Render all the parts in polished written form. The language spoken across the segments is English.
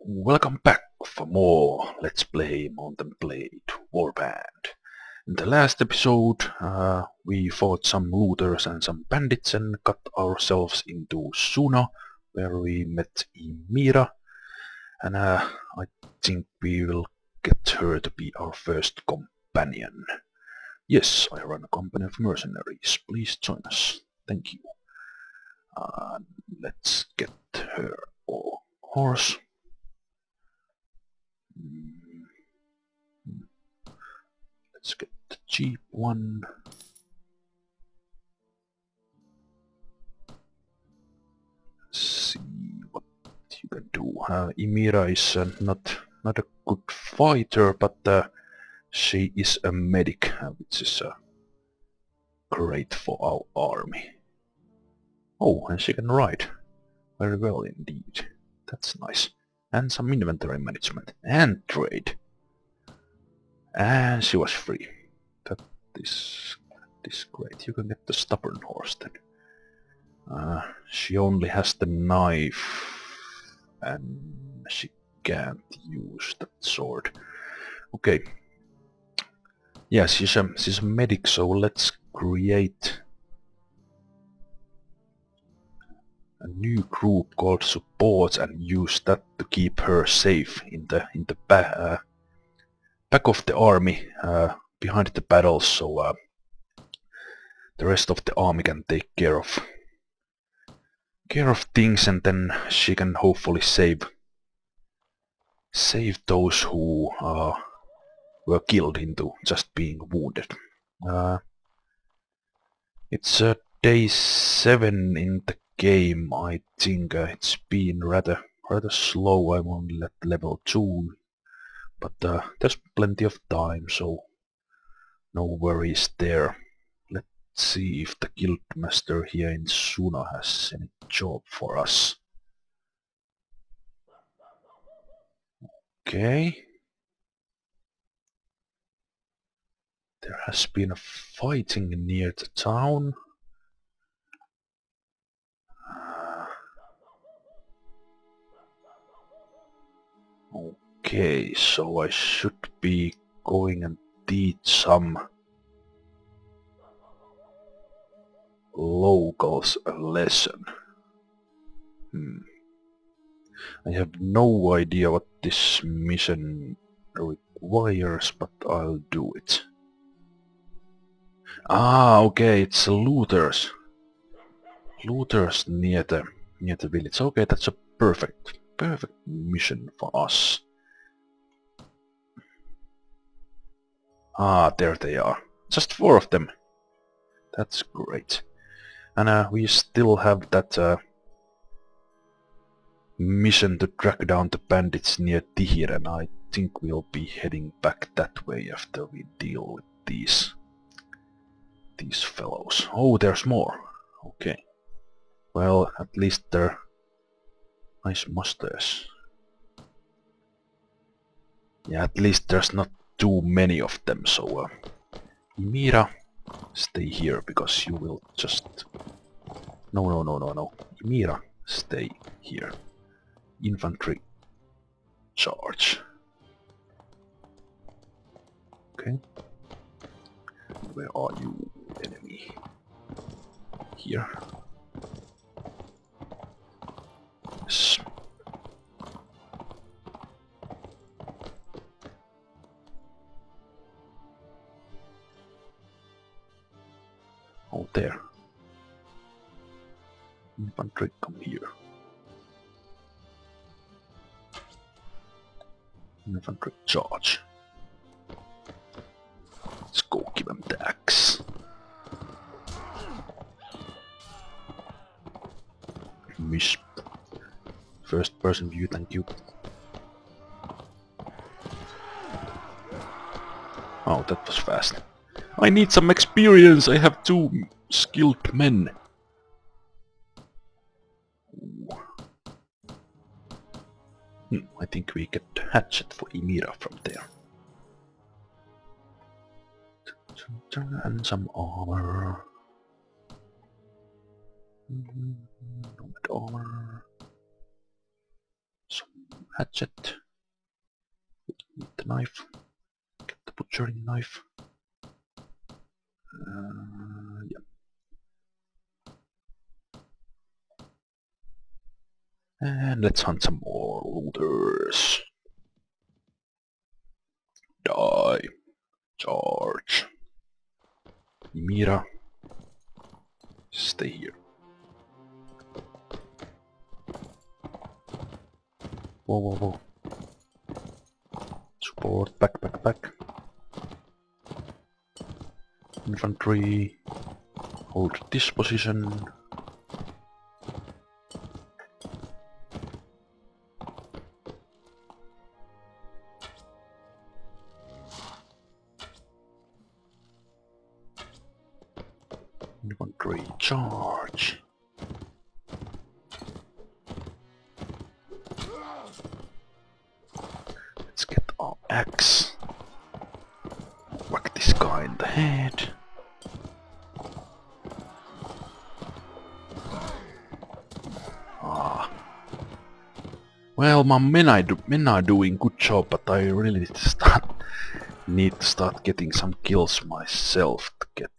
Welcome back for more Let's Play Mountain Blade Warband. In the last episode we fought some looters and some bandits and got ourselves into Suna, where we met Ymira, and I think we will get her to be our first companion. Yes, I run a company of mercenaries. Please join us. Thank you. Let's get her or horse. Let's get the cheap one. Let's see what you can do. Ymira is not a good fighter, but she is a medic, which is great for our army. Oh, and she can ride. Very well indeed. That's nice. And some inventory management. And trade. And she was free. That is great. You can get the stubborn horse then. She only has the knife. And she can't use that sword. Okay. Yeah, she's a medic, so let's create a new group called Support and use that to keep her safe in the back of the army, behind the battles, so the rest of the army can take care of things, and then she can hopefully save those who were killed into just being wounded. It's day 7 in the game, I think. It's been rather slow. I'm only at level 2, but there's plenty of time, so no worries there. Let's see if the guildmaster here in Suna has any job for us. Okay. There has been a fighting near the town. Okay, so I should be going and teach some locals a lesson. I have no idea what this mission requires, but I'll do it. Ah, okay, it's looters. Looters near the village. Okay, that's a perfect mission for us. Ah, there they are. Just 4 of them. That's great. And we still have that mission to track down the bandits near Tihir, and I think we'll be heading back that way after we deal with these fellows. Oh, there's more. Okay. Well, at least they're nice mustache. Yeah, at least there's not too many of them, so Ymira, stay here, because you will just... No. Ymira, stay here. Infantry, charge. Okay. Where are you, enemy? Here. Yes. Oh, there. Infantry, come here. Infantry, charge. Let's go give them the axe. Miss. First person view, thank you. Oh, that was fast. I need some experience! I have 2 skilled men! I think we get the hatchet for Ymira from there. And some armor. Nomad armor. hatchet. Get the knife. Get the butchering knife. And let's hunt some more looters. Die. Charge. Ymira. Stay here. Whoa, whoa, whoa. Support. Back, back, back. Infantry. Hold this position. Infantry charge. Let's get our axe. Whack this guy in the head. Ah. Well, my men are doing good job, but I really need to start getting some kills myself to get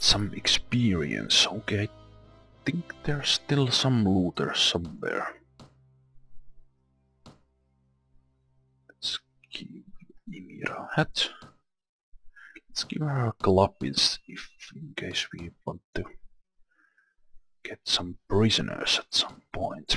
some experience. Okay, I think there's still some looters somewhere. Let's give Ymira a hat. Let's give her a club if in case we want to get some prisoners at some point.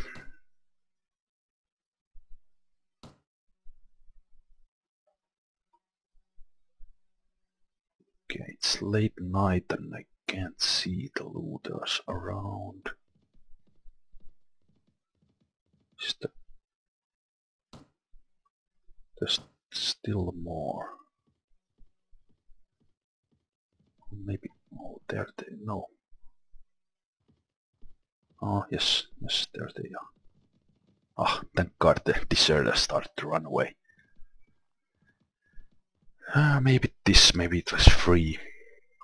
Okay, it's late night and I can't see the looters around. There's still more. Maybe... oh, there they... no. Oh, yes, yes, there they are. Ah, oh, thank God the deserters started to run away. Maybe it was free.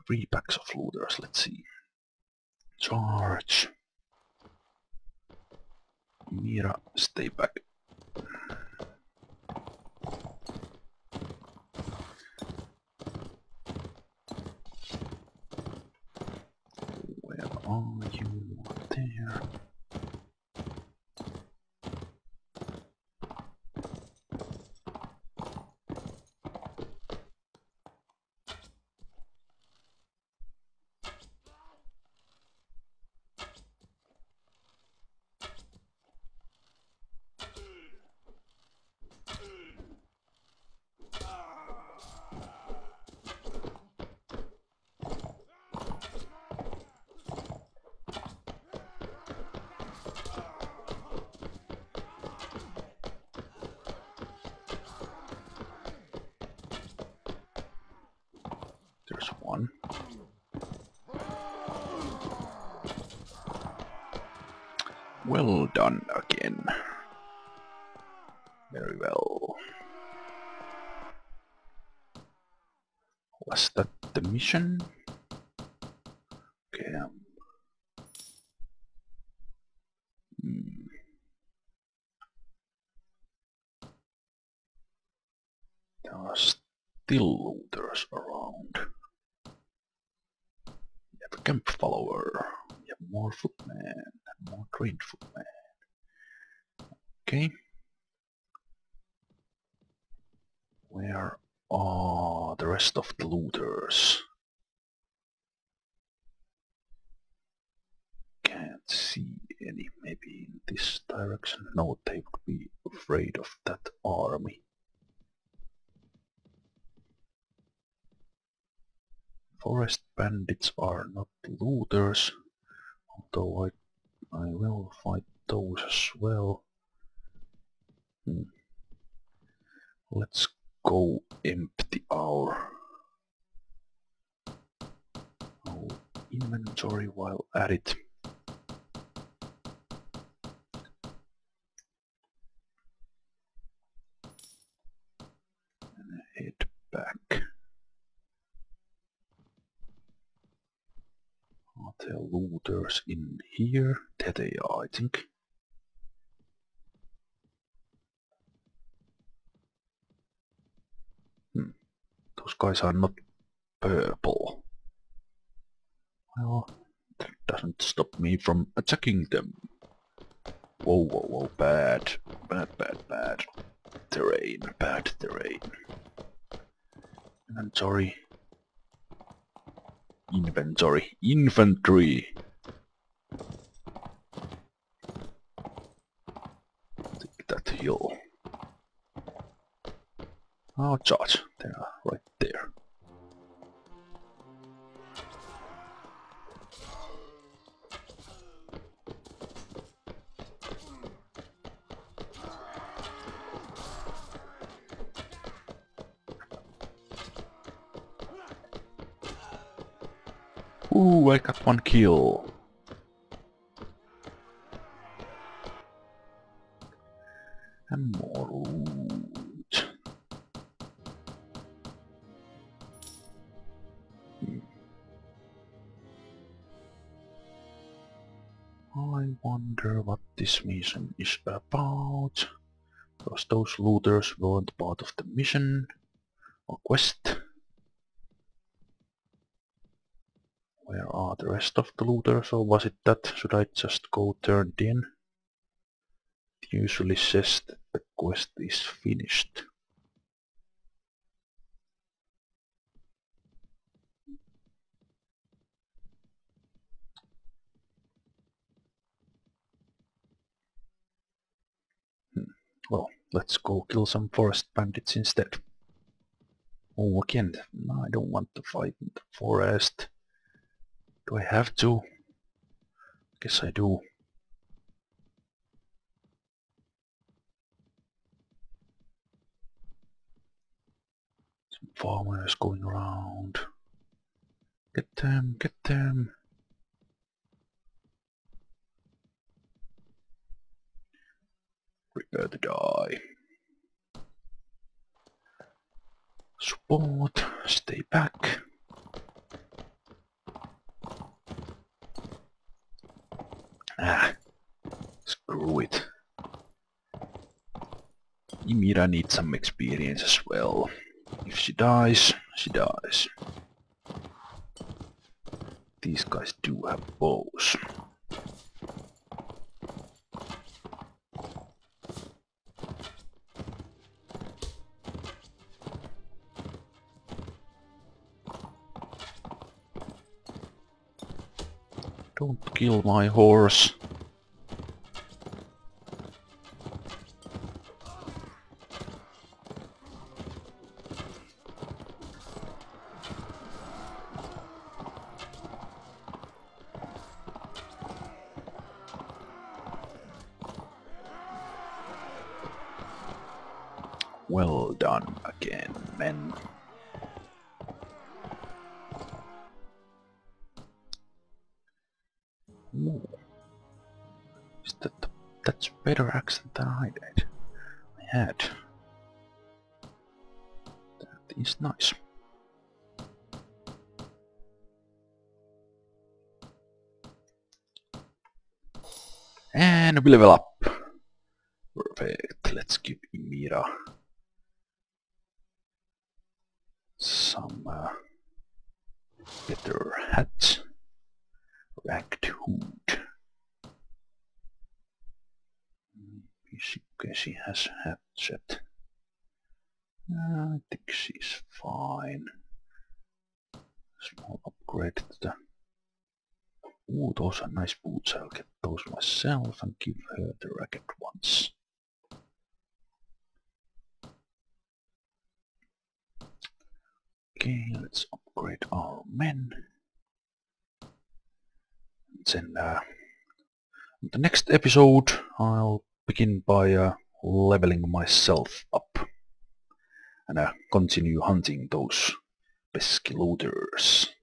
3 packs of looters, let's see. Charge. Ymira, stay back. Where are you? There. There's one. Well done again. Very well. Was that the mission? Okay. There are still looters around. Camp follower. We have more footmen, more trained footmen. Okay. Where are the rest of the looters? Can't see any. Maybe in this direction? No, they would be afraid of that army. Forest bandits are not looters, although I will fight those as well. Let's go empty our inventory while at it. And head back. Loot folders in here that they are, I think. Those guys are not purple. Well, that doesn't stop me from attacking them. Whoa, whoa, whoa, bad. Bad, bad, bad. Terrain, bad terrain. Inventory. Inventory. Infantry! Take that hill. Oh, charge. They are right there. Ooh, I got one kill. And more loot. I wonder what this mission is about. Because those looters weren't part of the mission or quest. Where are the rest of the looters, or was it that? Should I just go turned in? It usually says that the quest is finished. Well, let's go kill some forest bandits instead. Oh, again, I don't want to fight in the forest. Do I have to? I guess I do. Some farmers going around. Get them, get them. Prepare to die. Support, stay back. Ah, screw it. Ymira needs some experience as well. If she dies, she dies. These guys do have bows. Don't kill my horse. Well done again, men. That's a better accent than I did. I had. That is nice. And we level up. Perfect. Let's give Ymira some better hats. Ragged hood. She has hat set. I think she's fine. Small upgrade to the... Ooh, those are nice boots. I'll get those myself and give her the ragged ones. Okay, let's upgrade our men. And then in the next episode I'll begin by leveling myself up and continue hunting those pesky looters.